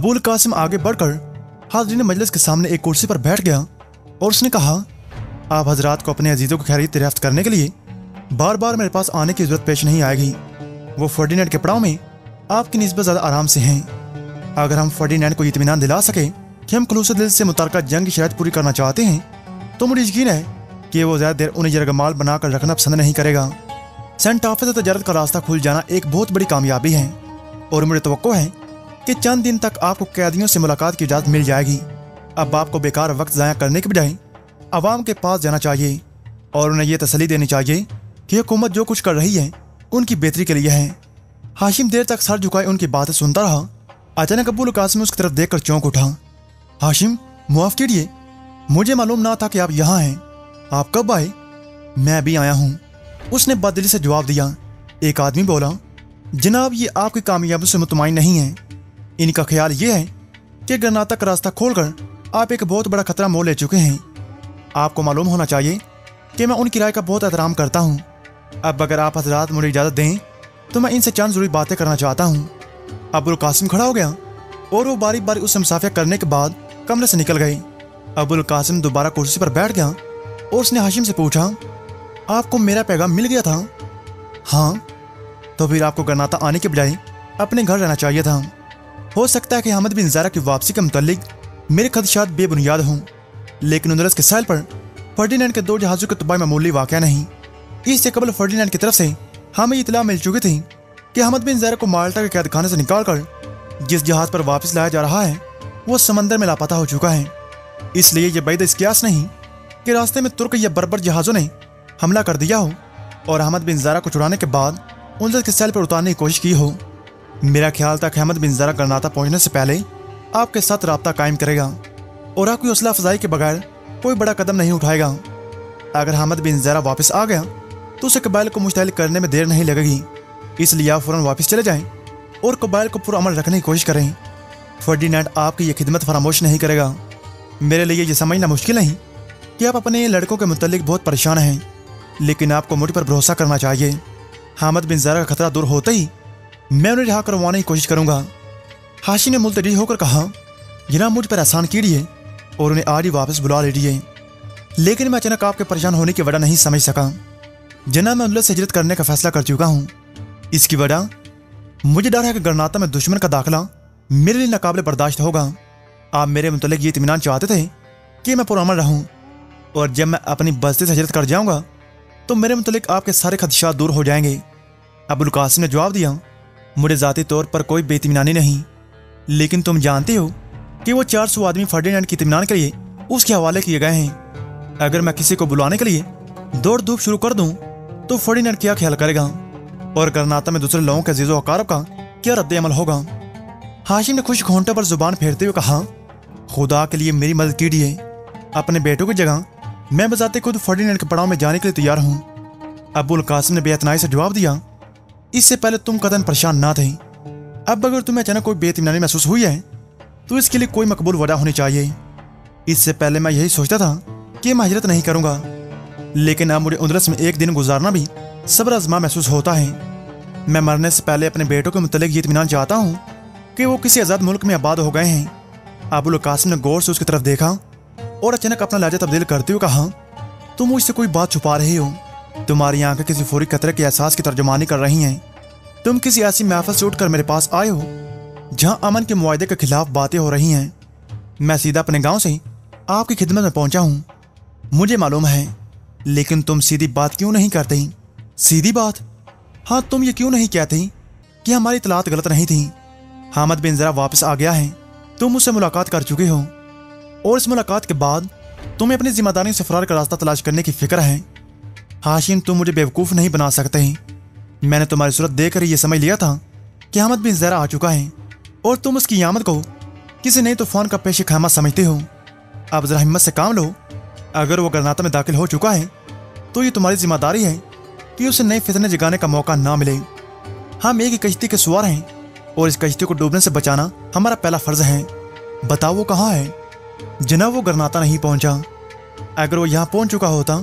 अबुल कासिम आगे बढ़कर हाज़रीन मजलिस के सामने एक कुर्सी पर बैठ गया और उसने कहा, आप हजरात को अपने अजीज़ों की खैरियत दरियाफ्त करने के लिए बार बार मेरे पास आने की ज़रूरत पेश नहीं आएगी। वो फर्डीनैंड के पड़ाव में आपकी निस्बत ज़्यादा आराम से हैं। अगर हम फर्डीनैंड को इत्मीनान दिला सकें कि हम खुलूस दिल से मुतारका जंग की शरात पूरी करना चाहते हैं, तो मुझे यकीन है कि वो ज़्यादा देर उन्हें यरगमाल बनाकर रखना पसंद नहीं करेगा। सेंट ऑफिस तजारत का रास्ता खुल जाना एक बहुत बड़ी कामयाबी है और मुझे तवक्को है कि चंद दिन तक आपको कैदियों से मुलाकात की इजाज़त मिल जाएगी। अब आपको बेकार वक्त ज़ाया करने के बजाय आवाम के पास जाना चाहिए और उन्हें यह तसली देनी चाहिए कि हुकूमत जो कुछ कर रही है उनकी बेहतरी के लिए है। हाशिम देर तक सर झुकाए उनकी बातें सुनता रहा। अचानक अबुल कासिम उसकी तरफ देखकर चौंक उठा। हाशिम, मुआफ़ कीजिए, मुझे मालूम ना था कि आप यहाँ हैं। आप कब आए? मैं भी आया हूँ, उसने बददिली से जवाब दिया। एक आदमी बोला, जनाब ये आपकी कामयाबी से मुतमईन नहीं है। इनका ख्याल ये है कि गन्नाता का रास्ता खोलकर आप एक बहुत बड़ा खतरा मोल ले चुके हैं। आपको मालूम होना चाहिए कि मैं उनकी राय का बहुत एहतराम करता हूँ। अब अगर आप हजरात मुझे इजाज़त दें तो मैं इनसे चंद ज़रूरी बातें करना चाहता हूँ। अबुल कासिम खड़ा हो गया और वो बारी बारी उससे मुसाफिया करने के बाद कमरे से निकल गए। अबुल कासिम दोबारा कुर्सी पर बैठ गया और उसने हाशिम से पूछा, आपको मेरा पैगाम मिल गया था? हाँ। तो फिर आपको गन्नाता आने के बजाय अपने घर रहना चाहिए था। हो सकता है कि हामिद बिन ज़हरा की वापसी के मुतल्लिक मेरे खदशात बेबुनियाद हों, लेकिन अंदरस के साइल पर फर्डीनैंड के दो जहाज़ों के तबाही मामूली वाक़या नहीं। इससे कबल फर्डीनैंड की तरफ से हमें इतला मिल चुकी थी कि हामिद बिन ज़हरा को माल्टा के कैदखाने से निकालकर जिस जहाज़ पर वापस लाया जा रहा है वो समंदर में लापता हो चुका है। इसलिए यह बैद इस क़ियास नहीं कि रास्ते में तुर्क या बर्बर जहाज़ों ने हमला कर दिया हो और अहमद बिन ज़ारा को छुड़ाने के बाद उनजर के सेल पर उतारने की कोशिश की हो। मेरा ख्याल था कि अहमद बिन ज़ारा गन्नाता पहुंचने से पहले आपके साथ रब्ता कायम करेगा और आपकी हौसला अफजाई के बगैर कोई बड़ा कदम नहीं उठाएगा। अगर अहमद बिन ज़ारा वापस आ गया तो उसे कबाइल को मुश्तहल करने में देर नहीं लगेगी। इसलिए आप फ़ौरन वापस चले जाएँ और कबाइल को पुरअमल रखने की कोशिश करें। फर्डीनैंड आपकी ये खिदमत फरामोश नहीं करेगा। मेरे लिए यह समझना मुश्किल नहीं कि आप अपने लड़कों के मुतल्लिक बहुत परेशान हैं, लेकिन आपको मुझ पर भरोसा करना चाहिए। हामिद बिन ज़हरा का खतरा दूर होते ही मैं उन्हें रिहा करवाने की कोशिश करूंगा। हाशिम ने मुलतवी होकर कहा, जनाब मुझ पर एहसान कीजिए और उन्हें आज ही वापस बुला लीजिए। लेकिन मैं अचानक आपके परेशान होने की वजह नहीं समझ सका। जनाब मैं उनसे हिजरत करने का फैसला कर चुका हूँ। इसकी वजह मुझे डर है कि गन्नाता में दुश्मन का दाखिला मेरे लिए नाकाबिले बर्दाश्त होगा। आप मेरे मुतल्लिक ये इत्मीनान चाहते थे कि मैं पुरअमन रहूँ और जब मैं अपनी बस्ती से हिजरत कर जाऊँगा तो मेरे मुतल्लिक आपके सारे खदशात दूर हो जाएंगे। अबुल कासिम ने जवाब दिया, मुझे ज़ाती तौर पर कोई बेइत्मीनानी नहीं, लेकिन तुम जानते हो कि वो 400 आदमी फर्डीनैंड के इत्मीनान के लिए उसके हवाले किए गए हैं। अगर मैं किसी को बुलाने के लिए दौड़ धूप शुरू कर दूं तो फर्डीनैंड क्या ख्याल करेगा और गन्नाता में दूसरे लोगों के अज़ीज़ो अक़ारब का क्या रद्देअमल होगा। हाशिम ने खुश घोंटे पर ज़ुबान फेरते हुए कहा, खुदा के लिए मेरी मदद कीजिए। अपने बेटों की जगह मैं बजाते खुद फर्डीनैंड के पड़ाव में जाने के लिए तैयार हूँ। अबुल कासिम ने बेतनाई से जवाब दिया, इससे पहले तुम कतई परेशान ना थे। अब अगर तुम्हें अचानक कोई बेइत्मीनानी महसूस हुई है तो इसके लिए कोई मकबूल वजह होनी चाहिए। इससे पहले मैं यही सोचता था कि मैं हिजरत नहीं करूँगा, लेकिन अब मुझे उंदरस में एक दिन गुजारना भी सब्र आजमा महसूस होता है। मैं मरने से पहले अपने बेटों के मुतल्लिक ये इत्मीनान चाहता हूँ कि वो किसी आज़ाद मुल्क में आबाद हो गए हैं। अबुल कासिम ने गौर से उसकी तरफ देखा और अचानक अपना लहजा तब्दील करते हुए कहा, तुम मुझसे कोई बात छुपा रहे हो। तुम्हारी आंखें किसी फौरी खतरे के एहसास की तर्जुमानी कर रही हैं। तुम किसी ऐसी महफिल से उठकर मेरे पास आए हो जहां अमन के मुआहदे के खिलाफ बातें हो रही हैं। मैं सीधा अपने गांव से आपकी खिदमत में पहुंचा हूं, मुझे मालूम है, लेकिन तुम सीधी बात क्यों नहीं करते? सीधी बात? हाँ, तुम ये क्यों नहीं कहते कि हमारी इतलात गलत नहीं थी। हामिद बिन ज़हरा वापस आ गया है, तुम उससे मुलाकात कर चुके हो और इस मुलाकात के बाद तुम्हें अपनी जिम्मेदारियों से फरार का रास्ता तलाश करने की फिक्र है। हाशिम, तुम मुझे बेवकूफ़ नहीं बना सकते हैं। मैंने तुम्हारी सूरत देखकर ये समझ लिया था कि अहमद बिन ज़हरा आ चुका है और तुम उसकी आमद को किसी नए तूफान का पेश ख़ैमा समझते हो। अब ज़रा हिम्मत से काम लो। अगर वो गन्नाता में दाखिल हो चुका है तो ये तुम्हारी जिम्मेदारी है कि उसे नए फितने जगाने का मौका ना मिले। हम एक ही कश्ती के सवार हैं और इस कश्ती को डूबने से बचाना हमारा पहला फ़र्ज़ है। बताओ वो कहाँ है? जनाब, वो गन्नाता नहीं पहुँचा। अगर वो यहाँ पहुँच चुका होता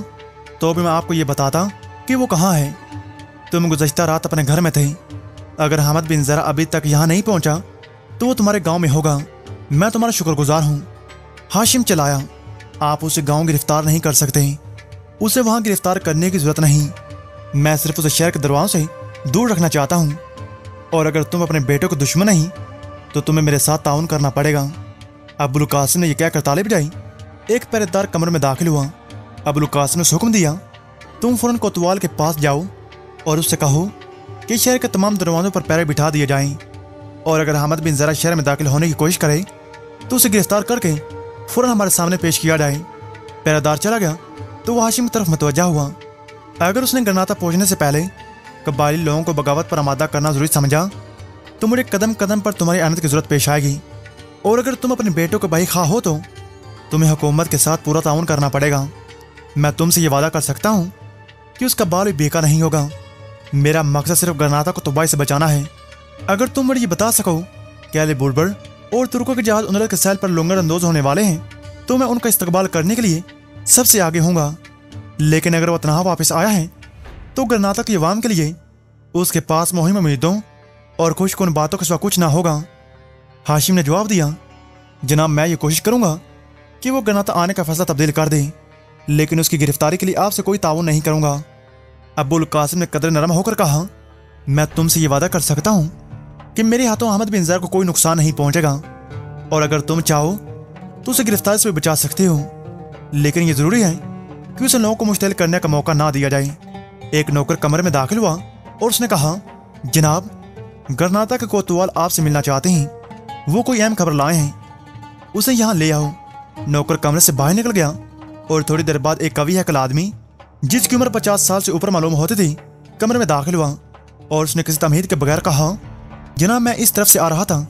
तो भी मैं आपको ये बताता कि वो कहाँ है। तुम गुज़श्ता रात अपने घर में थे। अगर हामिद बिन ज़हरा अभी तक यहाँ नहीं पहुँचा तो वो तुम्हारे गांव में होगा। मैं तुम्हारा शुक्रगुजार हूँ। हाशिम चलाया, आप उसे गांव गिरफ्तार नहीं कर सकते, उसे वहाँ गिरफ्तार करने की ज़रूरत नहीं। मैं सिर्फ उसे शहर के दरवाज़ों से दूर रखना चाहता हूँ। और अगर तुम अपने बेटों के दुश्मन नहीं तो तुम्हें मेरे साथ ताउन करना पड़ेगा। अबुल कासिम ने यह कहकर ताली बजाई। एक पहरेदार कमरे में दाखिल हुआ। अबुल कासिम ने उसे हुक्म दिया, तुम फ़ौरन कोतवाल के पास जाओ और उससे कहो कि शहर के तमाम दरवाज़ों पर पहरे बिठा दिए जाएं, और अगर हामिद बिन ज़हरा शहर में दाखिल होने की कोशिश करे तो उसे गिरफ्तार करके फ़ौरन हमारे सामने पेश किया जाए। पहरेदार चला गया तो वह हाशिम की तरफ मतवज्जा हुआ। अगर उसने गरनाता पहुँचने से पहले कबायली लोगों को बगावत पर आमादा करना ज़रूरी समझा तो मुझे कदम कदम पर तुम्हारी आमद की ज़रूरत पेश आएगी। और अगर तुम अपने बेटों को भाई खा हो तो तुम्हें हुकूमत के साथ पूरा ताउन करना पड़ेगा। मैं तुमसे ये वादा कर सकता हूँ कि उसका बाल भी बेकार नहीं होगा। मेरा मकसद सिर्फ गरनाता को तबाही से बचाना है। अगर तुम मुझे ये बता सको कि अल बुलबड़ और तुर्कों के जहाज उनरल के सैल पर लंगर अंदोज होने वाले हैं तो मैं उनका इस्तकबाल करने के लिए सबसे आगे हूँगा। लेकिन अगर वह तनहा वापस आया है तो गरनाता की अवाम के लिए उसके पास मुहिम उम्मीदों और खुशकुन बातों के सिवा कुछ ना होगा। हाशिम ने जवाब दिया, जनाब मैं ये कोशिश करूँगा कि वो गरनाता आने का फैसला तब्दील कर दें, लेकिन उसकी गिरफ्तारी के लिए आपसे कोई ताउन नहीं करूँगा। अबुल कासिम ने कदर नरम होकर कहा, मैं तुमसे ये वादा कर सकता हूँ कि मेरे हाथों अहमद बिन ज़हरा को कोई नुकसान नहीं पहुँचेगा, और अगर तुम चाहो तो उसे गिरफ्तारी से भी बचा सकते हो, लेकिन ये ज़रूरी है कि उसे लोगों को मुश्तिल करने का मौका ना दिया जाए। एक नौकर कमरे में दाखिल हुआ और उसने कहा, जनाब गरनाता के कोतवाल आपसे मिलना चाहते हैं, वो कोई अहम खबर लाए हैं, उसे यहाँ ले आओ। नौकर कमरे से बाहर निकल गया और थोड़ी देर बाद एक कवि हैकल आदमी जिसकी उम्र 50 साल से ऊपर मालूम होती थी कमरे में दाखिल हुआ और उसने किसी तमहीद के बगैर कहा, जनाब मैं इस तरफ से आ रहा था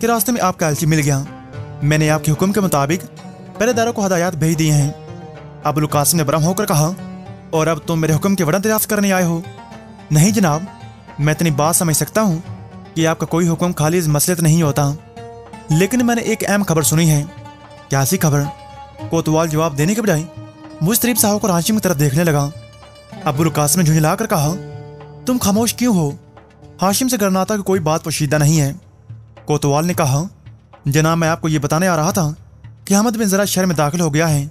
कि रास्ते में आपका एलची मिल गया। मैंने आपके हुक्म के मुताबिक पहरेदारों को हदायत भेज दिए हैं। अबुल कासिम ने बरम होकर कहा, और अब तुम मेरे हुक्म के वरन दरियाफ्त करने आए हो? नहीं जनाब, मैं इतनी बात समझ सकता हूँ कि आपका कोई हुक्म खाली इस मसले नहीं होता, लेकिन मैंने एक अहम खबर सुनी है। क्या सी खबर? कोतवाल जवाब देने के बजाय मुस्तरीब साहब को हाशिम की तरफ देखने लगा। अबुल कासिम ने झुंझला कर कहा, तुम खामोश क्यों हो? हाशिम से गरनाता की कोई बात पोशीदा नहीं है। कोतवाल ने कहा, जनाब मैं आपको ये बताने आ रहा था कि अहमद बिन ज़हरा शहर में दाखिल हो गया है।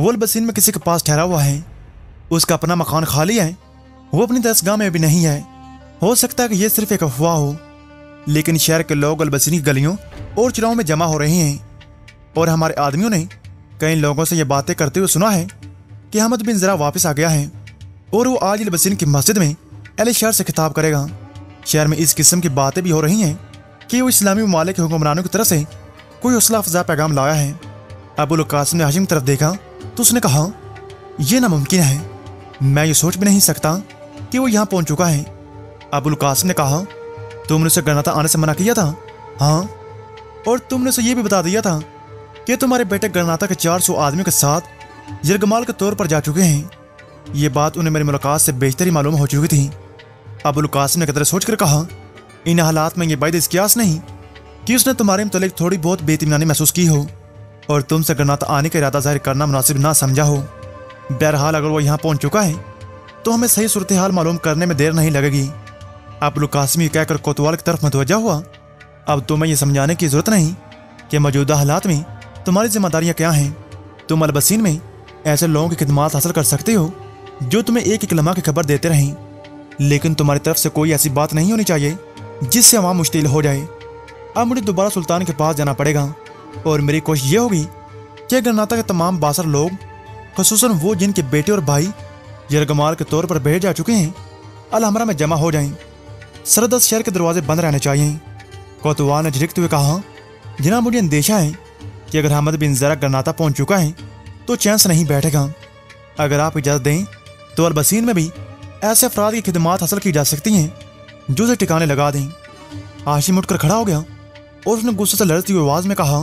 वो अलबसीन में किसी के पास ठहरा हुआ है, उसका अपना मकान खाली है, वो अपनी दरसगाह में भी नहीं है। हो सकता है कि यह सिर्फ एक अफवाह हो, लेकिन शहर के लोग अलबसीन की गलियों और चौराहों में जमा हो रहे हैं, और हमारे आदमियों ने कई लोगों से ये बातें करते हुए सुना है कि अहमद बिन ज़हरा वापस आ गया है और वो आज अलबसीन की मस्जिद में अहले शहर से खिताब करेगा। शहर में इस किस्म की बातें भी हो रही हैं कि वो इस्लामी ममालिक के हुक्मरानों की तरफ से कोई हौसला अफजा पैगाम लाया है। अबुल कासिम ने हाशिम की तरफ देखा तो उसने कहा, यह नामुमकिन है, मैं ये सोच भी नहीं सकता कि वो यहाँ पहुँच चुका है। अबुल कासिम ने कहा, तुमने उसे गरनाता आने से मना किया था? हाँ, और तुमने उसे ये भी बता दिया था कि तुम्हारे बेटे गरनाता के 400 आदमियों के साथ यरगमाल के तौर पर जा चुके हैं। ये बात उन्हें मेरी मुलाकात से बेहतर ही मालूम हो चुकी थी। अबुल कासिम ने कदर सोचकर कहा, इन हालात में ये बात इस क़यास नहीं कि उसने तुम्हारे मुतल्लिक़ थोड़ी बहुत बेतमीनी महसूस की हो और तुमसे गरनाता आने का इरादा ज़ाहिर करना मुनासिब ना समझा हो। बहरहाल अगर वो यहाँ पहुँच चुका है तो हमें सही सूरत हाल मालूम करने में देर नहीं लगेगी। अबुल कासिम ये कहकर कोतवाल की तरफ मतवज्जा हुआ, अब तुम्हें यह समझाने की ज़रूरत नहीं कि मौजूदा हालात में तुम्हारी जिम्मेदारियाँ क्या हैं। तुम अलबसीन में ऐसे लोगों की खिदमत हासिल कर सकते हो जो तुम्हें एक एक लम्हा की खबर देते रहें, लेकिन तुम्हारी तरफ से कोई ऐसी बात नहीं होनी चाहिए जिससे आवाम मुश्तिल हो जाए। अब मुझे दोबारा सुल्तान के पास जाना पड़ेगा और मेरी कोशिश ये होगी कि गरनाता के तमाम बासर लोग, खुसूसन वो जिनके बेटे और भाई यरगमाल के तौर पर भेज जा चुके हैं, अलहमरा में जमा हो जाएँ। 10 शहर के दरवाजे बंद रहने चाहिए। कोतवाल ने झिड़कते हुए कहा, जनाब मुझे अंदेशा है कि अगर अहमद बिन ज़हरा गरनाता पहुंच चुका है तो चैन से नहीं बैठेगा। अगर आप इजाज़त दें तो अलबसीन में भी ऐसे अफराद की खिदमत हासिल की जा सकती हैं जो उसे ठिकाने लगा दें। हाशिम उठकर खड़ा हो गया और उसने गुस्से से लड़ती हुई आवाज़ में कहा,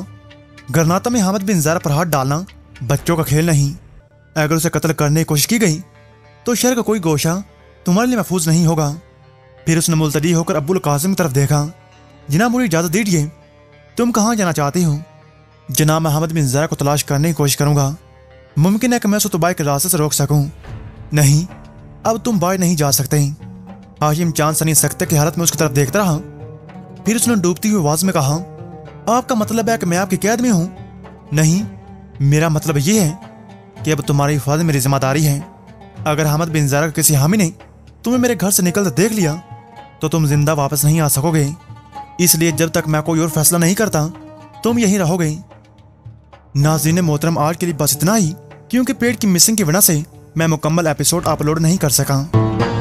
गरनाता में अहमद बिन ज़हरा पर हाथ डालना बच्चों का खेल नहीं। अगर उसे कत्ल करने की कोशिश की गई तो शहर का कोई गोशा तुम्हारे लिए महफूज नहीं होगा। फिर उसने मुलतजी होकर अबुल कासिम की तरफ देखा, जनाब मुझे इजाज़त दीजिए, तुम कहाँ जाना चाहते हो? जनाब मैं अहमद बिन ज़हरा को तलाश करने की कोशिश करूँगा, मुमकिन है कि मैं उसे तबाही के रास्ते से रोक सकूँ। नहीं, अब तुम बाहर नहीं जा सकते। हाशिम चांद सनी सकते की हालत में उसकी तरफ देखता रहा। फिर उसने डूबती हुई आवाज़ में कहा, आपका मतलब है कि मैं आपकी कैद में हूं? नहीं, मेरा मतलब ये है कि अब तुम्हारी हिफाजत मेरी जिम्मेदारी है। अगर अहमद बिन ज़हरा किसी हामी ने तुम्हें मेरे घर से निकलते देख लिया तो तुम जिंदा वापस नहीं आ सकोगे, इसलिए जब तक मैं कोई और फैसला नहीं करता तुम यहीं रहोगे। नाज़रीन मोहतरम, आज के लिए बस इतना ही, क्योंकि पेड़ की मिसिंग की वजह से मैं मुकम्मल एपिसोड अपलोड नहीं कर सका।